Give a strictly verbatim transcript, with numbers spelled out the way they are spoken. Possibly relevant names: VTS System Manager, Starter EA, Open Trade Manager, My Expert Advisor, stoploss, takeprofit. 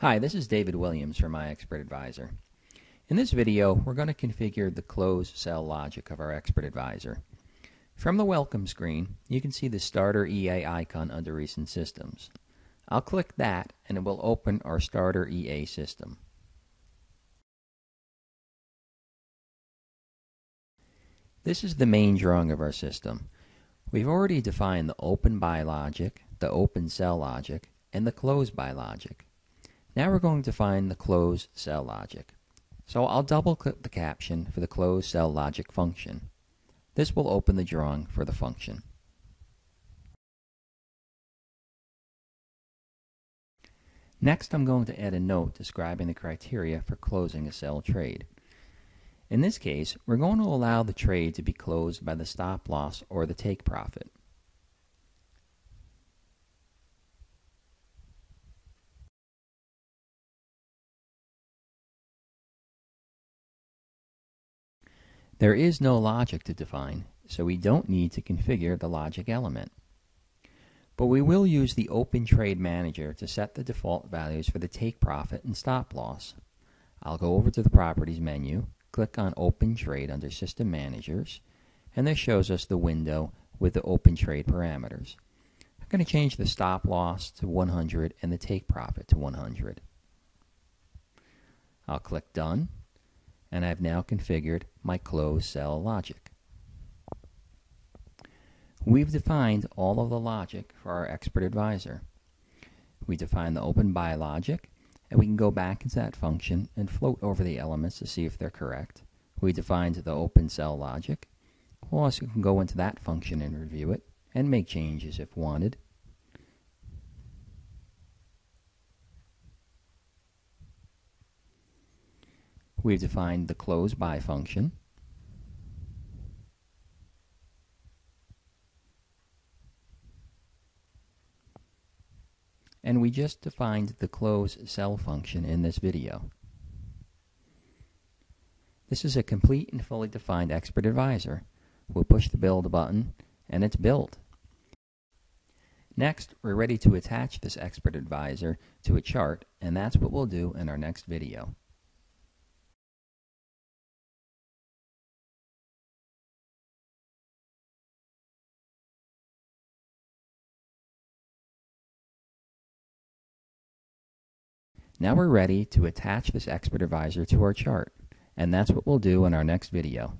Hi, this is David Williams from My Expert Advisor. In this video, we're going to configure the close sell logic of our Expert Advisor. From the welcome screen, you can see the Starter E A icon under Recent Systems. I'll click that and it will open our Starter E A system. This is the main drawing of our system. We've already defined the open buy logic, the open sell logic, and the close buy logic. Now we're going to find the close sell logic. So I'll double click the caption for the close sell logic function. This will open the drawing for the function. Next, I'm going to add a note describing the criteria for closing a sell trade. In this case, we're going to allow the trade to be closed by the stop loss or the take profit. There is no logic to define, so we don't need to configure the logic element. But we will use the Open Trade Manager to set the default values for the take profit and stop loss. I'll go over to the Properties menu, click on Open Trade under System Managers, and this shows us the window with the Open Trade parameters. I'm going to change the stop loss to one hundred and the take profit to one hundred. I'll click Done. And I've now configured my close sell logic. We've defined all of the logic for our Expert Advisor. We define the open buy logic, and we can go back into that function and float over the elements to see if they're correct. We defined the open sell logic. We'll also can go into that function and review it and make changes if wanted. We've defined the close buy function. And we just defined the close sell function in this video. This is a complete and fully defined Expert Advisor. We'll push the build button and it's built. Next, we're ready to attach this Expert Advisor to a chart, and that's what we'll do in our next video. Now we're ready to attach this Expert Advisor to our chart, and that's what we'll do in our next video.